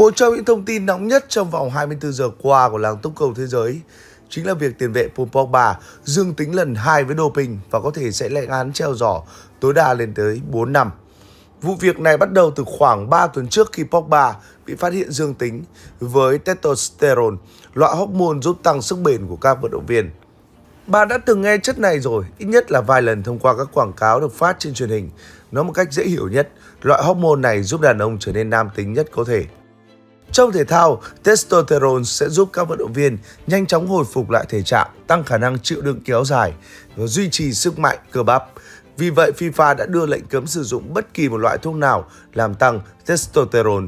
Một trong những thông tin nóng nhất trong vòng 24 giờ qua của làng tốc cầu thế giới chính là việc tiền vệ Paul Pogba dương tính lần 2 với doping và có thể sẽ lãnh án treo giỏ tối đa lên tới 4 năm. Vụ việc này bắt đầu từ khoảng 3 tuần trước khi Pogba bị phát hiện dương tính với testosterone, loại hormone giúp tăng sức bền của các vận động viên. Bạn đã từng nghe chất này rồi, ít nhất là vài lần thông qua các quảng cáo được phát trên truyền hình. Nói một cách dễ hiểu nhất, loại hormone này giúp đàn ông trở nên nam tính nhất có thể. Trong thể thao, testosterone sẽ giúp các vận động viên nhanh chóng hồi phục lại thể trạng, tăng khả năng chịu đựng kéo dài và duy trì sức mạnh cơ bắp. Vì vậy, FIFA đã đưa lệnh cấm sử dụng bất kỳ một loại thuốc nào làm tăng testosterone.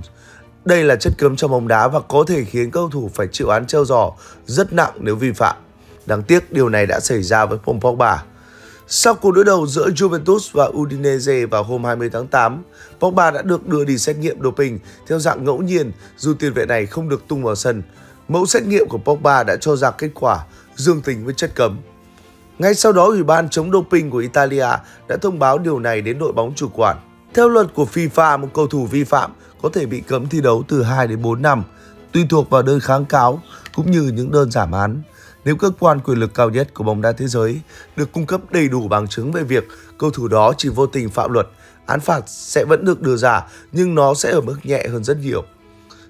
Đây là chất cấm trong bóng đá và có thể khiến cầu thủ phải chịu án treo giò rất nặng nếu vi phạm. Đáng tiếc, điều này đã xảy ra với Paul Pogba. Sau cuộc đối đầu giữa Juventus và Udinese vào hôm 20 tháng 8, Pogba đã được đưa đi xét nghiệm doping theo dạng ngẫu nhiên dù tiền vệ này không được tung vào sân. Mẫu xét nghiệm của Pogba đã cho ra kết quả dương tính với chất cấm. Ngay sau đó, Ủy ban chống doping của Italia đã thông báo điều này đến đội bóng chủ quản. Theo luật của FIFA, một cầu thủ vi phạm có thể bị cấm thi đấu từ 2 đến 4 năm, tùy thuộc vào đơn kháng cáo cũng như những đơn giảm án. Nếu cơ quan quyền lực cao nhất của bóng đá thế giới được cung cấp đầy đủ bằng chứng về việc cầu thủ đó chỉ vô tình phạm luật, án phạt sẽ vẫn được đưa ra nhưng nó sẽ ở mức nhẹ hơn rất nhiều.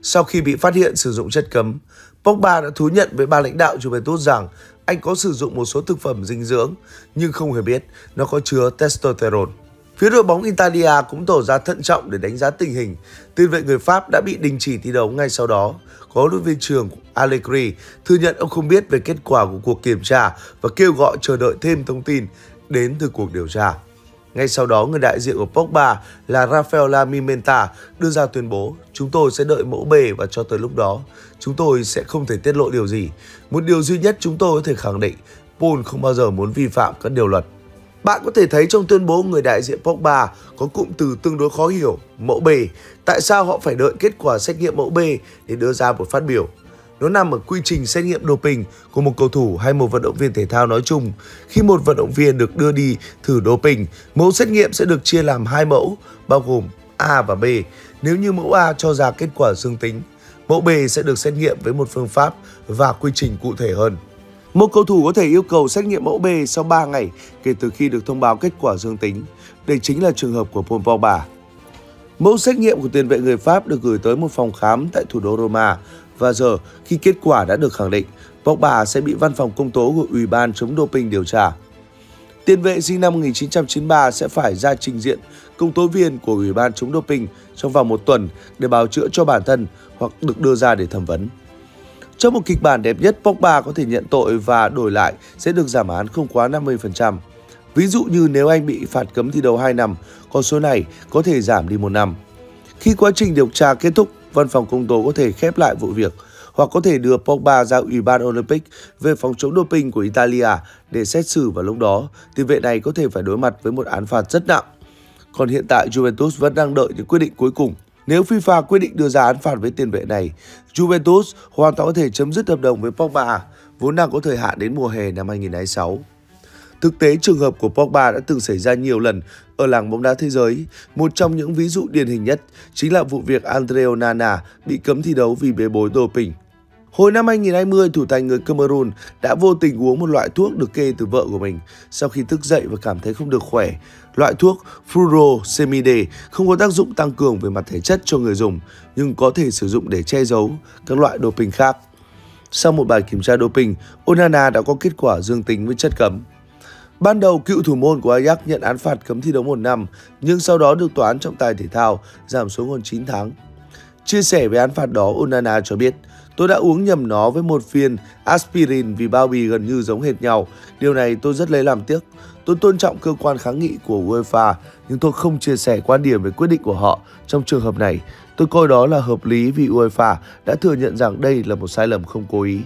Sau khi bị phát hiện sử dụng chất cấm, Pogba đã thú nhận với ban lãnh đạo Juventus rằng anh có sử dụng một số thực phẩm dinh dưỡng nhưng không hề biết nó có chứa testosterone. Phía đội bóng Italia cũng tỏ ra thận trọng để đánh giá tình hình. Tiền vệ người Pháp đã bị đình chỉ thi đấu ngay sau đó. Có huấn luyện viên trưởng Allegri thừa nhận ông không biết về kết quả của cuộc kiểm tra và kêu gọi chờ đợi thêm thông tin đến từ cuộc điều tra. Ngay sau đó, người đại diện của Pogba là Rafaela Mimenta đưa ra tuyên bố: "Chúng tôi sẽ đợi mẫu bề và cho tới lúc đó, chúng tôi sẽ không thể tiết lộ điều gì. Một điều duy nhất chúng tôi có thể khẳng định, Paul không bao giờ muốn vi phạm các điều luật." Bạn có thể thấy trong tuyên bố người đại diện Pogba có cụm từ tương đối khó hiểu, mẫu bề. Tại sao họ phải đợi kết quả xét nghiệm mẫu bề để đưa ra một phát biểu? Nó nằm ở quy trình xét nghiệm doping của một cầu thủ hay một vận động viên thể thao nói chung. Khi một vận động viên được đưa đi thử doping, mẫu xét nghiệm sẽ được chia làm hai mẫu, bao gồm A và B. Nếu như mẫu A cho ra kết quả dương tính, mẫu B sẽ được xét nghiệm với một phương pháp và quy trình cụ thể hơn. Một cầu thủ có thể yêu cầu xét nghiệm mẫu B sau 3 ngày kể từ khi được thông báo kết quả dương tính. Đây chính là trường hợp của Paul Pogba. Mẫu xét nghiệm của tiền vệ người Pháp được gửi tới một phòng khám tại thủ đô Roma và giờ khi kết quả đã được khẳng định, Pogba sẽ bị văn phòng công tố của Ủy ban chống doping điều tra. Tiền vệ sinh năm 1993 sẽ phải ra trình diện công tố viên của Ủy ban chống doping trong vòng một tuần để bào chữa cho bản thân hoặc được đưa ra để thẩm vấn. Trong một kịch bản đẹp nhất, Pogba có thể nhận tội và đổi lại sẽ được giảm án không quá 50%. Ví dụ như nếu anh bị phạt cấm thi đấu 2 năm, con số này có thể giảm đi 1 năm. Khi quá trình điều tra kết thúc, văn phòng công tố có thể khép lại vụ việc hoặc có thể đưa Pogba ra Ủy ban Olympic về phòng chống doping của Italia để xét xử vào lúc đó. Tiền vệ này có thể phải đối mặt với một án phạt rất nặng. Còn hiện tại, Juventus vẫn đang đợi những quyết định cuối cùng. Nếu FIFA quyết định đưa ra án phạt với tiền vệ này, Juventus hoàn toàn có thể chấm dứt hợp đồng với Pogba, vốn đang có thời hạn đến mùa hè năm 2026. Thực tế, trường hợp của Pogba đã từng xảy ra nhiều lần ở làng bóng đá thế giới. Một trong những ví dụ điển hình nhất chính là vụ việc André Onana bị cấm thi đấu vì bê bối doping. Hồi năm 2020, thủ thành người Cameroon đã vô tình uống một loại thuốc được kê từ vợ của mình. Sau khi thức dậy và cảm thấy không được khỏe, loại thuốc Furosemide không có tác dụng tăng cường về mặt thể chất cho người dùng, nhưng có thể sử dụng để che giấu các loại doping khác. Sau một bài kiểm tra doping, Onana đã có kết quả dương tính với chất cấm. Ban đầu, cựu thủ môn của Ajax nhận án phạt cấm thi đấu 1 năm, nhưng sau đó được tòa án trọng tài thể thao giảm xuống còn 9 tháng. Chia sẻ về án phạt đó, Onana cho biết: "Tôi đã uống nhầm nó với một viên aspirin vì bao bì gần như giống hệt nhau. Điều này tôi rất lấy làm tiếc. Tôi tôn trọng cơ quan kháng nghị của UEFA, nhưng tôi không chia sẻ quan điểm về quyết định của họ trong trường hợp này. Tôi coi đó là hợp lý vì UEFA đã thừa nhận rằng đây là một sai lầm không cố ý."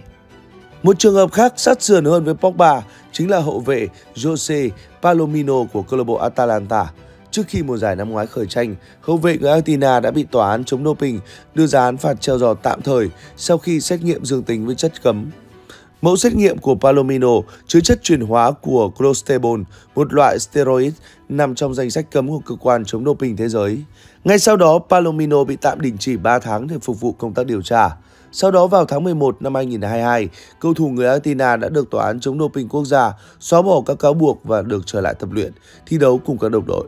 Một trường hợp khác sát sườn hơn với Pogba chính là hậu vệ Jose Palomino của câu lạc bộ Atalanta. Trước khi mùa giải năm ngoái khởi tranh, hậu vệ người Argentina đã bị tòa án chống doping đưa ra án phạt treo giò tạm thời sau khi xét nghiệm dương tính với chất cấm. Mẫu xét nghiệm của Palomino chứa chất chuyển hóa của Clostebol, một loại steroid nằm trong danh sách cấm của cơ quan chống doping thế giới. Ngay sau đó, Palomino bị tạm đình chỉ 3 tháng để phục vụ công tác điều tra. Sau đó vào tháng 11 năm 2022, cầu thủ người Argentina đã được Tòa án chống doping quốc gia xóa bỏ các cáo buộc và được trở lại tập luyện, thi đấu cùng các đồng đội.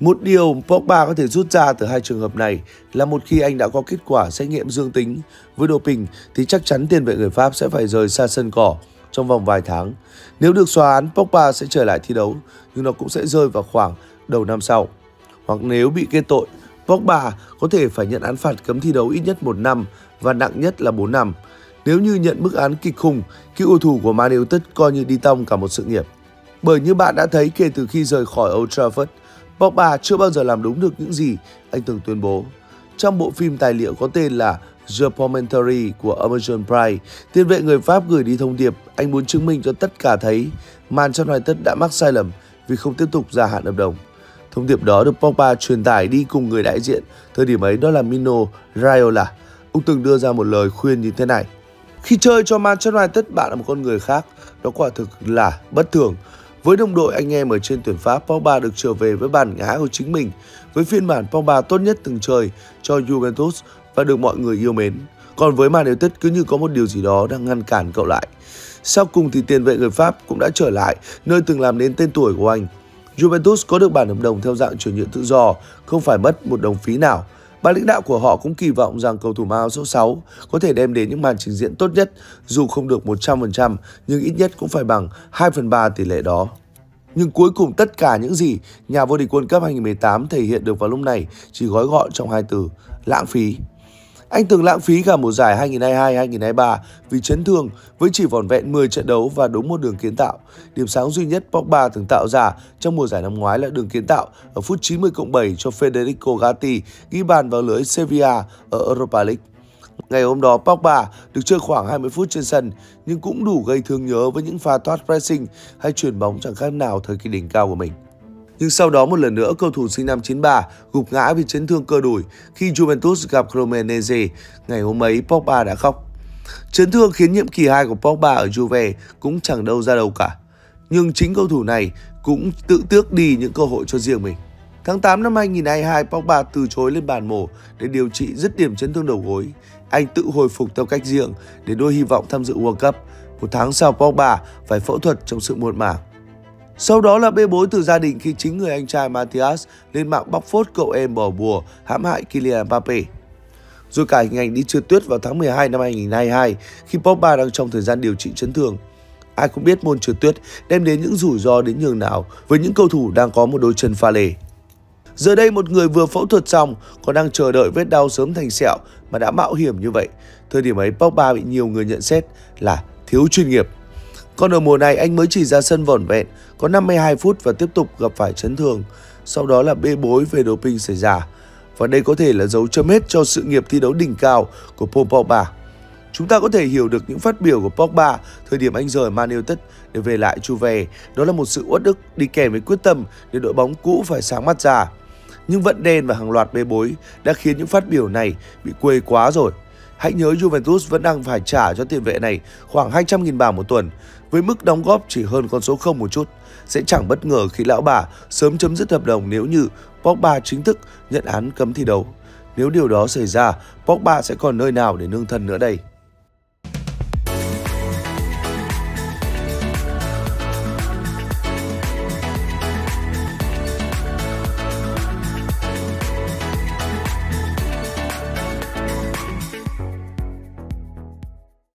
Một điều Pogba có thể rút ra từ hai trường hợp này là một khi anh đã có kết quả xét nghiệm dương tính với doping thì chắc chắn tiền vệ người Pháp sẽ phải rời xa sân cỏ trong vòng vài tháng. Nếu được xóa án, Pogba sẽ trở lại thi đấu, nhưng nó cũng sẽ rơi vào khoảng đầu năm sau. Hoặc nếu bị kết tội, Pogba có thể phải nhận án phạt cấm thi đấu ít nhất 1 năm và nặng nhất là 4 năm. Nếu như nhận bức án kịch khung, cựu cầu thủ của Man United coi như đi tong cả một sự nghiệp. Bởi như bạn đã thấy, kể từ khi rời khỏi Old Trafford, Pogba chưa bao giờ làm đúng được những gì anh từng tuyên bố. Trong bộ phim tài liệu có tên là The Commentary của Amazon Prime, tiền vệ người Pháp gửi đi thông điệp anh muốn chứng minh cho tất cả thấy Manchester United đã mắc sai lầm vì không tiếp tục gia hạn hợp đồng. Thông điệp đó được Pogba truyền tải đi cùng người đại diện thời điểm ấy, đó là Mino Raiola. Ông từng đưa ra một lời khuyên như thế này: khi chơi cho Manchester United, bạn là một con người khác. Đó quả thực là bất thường. Với đồng đội anh em ở trên tuyển Pháp, Pogba được trở về với bản ngã của chính mình, với phiên bản Pogba tốt nhất từng chơi cho Juventus và được mọi người yêu mến. Còn với Man United, cứ như có một điều gì đó đang ngăn cản cậu lại. Sau cùng thì tiền vệ người Pháp cũng đã trở lại nơi từng làm nên tên tuổi của anh. Juventus có được bản hợp đồng theo dạng chuyển nhượng tự do, không phải mất một đồng phí nào. Ban lãnh đạo của họ cũng kỳ vọng rằng cầu thủ áo số 6 có thể đem đến những màn trình diễn tốt nhất, dù không được 100% nhưng ít nhất cũng phải bằng 2/3 tỷ lệ đó. Nhưng cuối cùng tất cả những gì nhà vô địch World Cup 2018 thể hiện được vào lúc này chỉ gói gọn trong hai từ: lãng phí. Anh từng lãng phí cả mùa giải 2022-2023 vì chấn thương với chỉ vỏn vẹn 10 trận đấu và đúng một đường kiến tạo. Điểm sáng duy nhất Pogba từng tạo ra trong mùa giải năm ngoái là đường kiến tạo ở phút 90+7 cho Federico Gatti ghi bàn vào lưới Sevilla ở Europa League. Ngày hôm đó, Pogba được chơi khoảng 20 phút trên sân nhưng cũng đủ gây thương nhớ với những pha thoát pressing hay chuyền bóng chẳng khác nào thời kỳ đỉnh cao của mình. Nhưng sau đó một lần nữa, cầu thủ sinh năm 93 gục ngã vì chấn thương cơ đùi khi Juventus gặp Cremonese. Ngày hôm ấy, Pogba đã khóc. Chấn thương khiến nhiệm kỳ 2 của Pogba ở Juve cũng chẳng đâu ra đâu cả. Nhưng chính cầu thủ này cũng tự tước đi những cơ hội cho riêng mình. Tháng 8 năm 2022, Pogba từ chối lên bàn mổ để điều trị dứt điểm chấn thương đầu gối. Anh tự hồi phục theo cách riêng để nuôi hy vọng tham dự World Cup. Một tháng sau, Pogba phải phẫu thuật trong sự muộn màng. Sau đó là bê bối từ gia đình khi chính người anh trai Mathias lên mạng bóc phốt cậu em bỏ bùa hãm hại Kylian Mbappé. Rồi cả hình ảnh đi trượt tuyết vào tháng 12 năm 2022 khi Pogba đang trong thời gian điều trị chấn thương. Ai cũng biết môn trượt tuyết đem đến những rủi ro đến nhường nào với những cầu thủ đang có một đôi chân pha lê. Giờ đây một người vừa phẫu thuật xong còn đang chờ đợi vết đau sớm thành sẹo mà đã mạo hiểm như vậy. Thời điểm ấy, Pogba bị nhiều người nhận xét là thiếu chuyên nghiệp. Còn ở mùa này, anh mới chỉ ra sân vỏn vẹn có 52 phút và tiếp tục gặp phải chấn thương. Sau đó là bê bối về doping xảy ra. Và đây có thể là dấu chấm hết cho sự nghiệp thi đấu đỉnh cao của Paul Pogba. Chúng ta có thể hiểu được những phát biểu của Pogba thời điểm anh rời Man United để về lại Juve. Đó là một sự uất ức đi kèm với quyết tâm để đội bóng cũ phải sáng mắt ra. Nhưng vận đen và hàng loạt bê bối đã khiến những phát biểu này bị quê quá rồi. Hãy nhớ Juventus vẫn đang phải trả cho tiền vệ này khoảng 200.000 bảng một tuần, với mức đóng góp chỉ hơn con số 0 một chút. Sẽ chẳng bất ngờ khi lão bà sớm chấm dứt hợp đồng nếu như Pogba chính thức nhận án cấm thi đấu. Nếu điều đó xảy ra, Pogba sẽ còn nơi nào để nương thân nữa đây?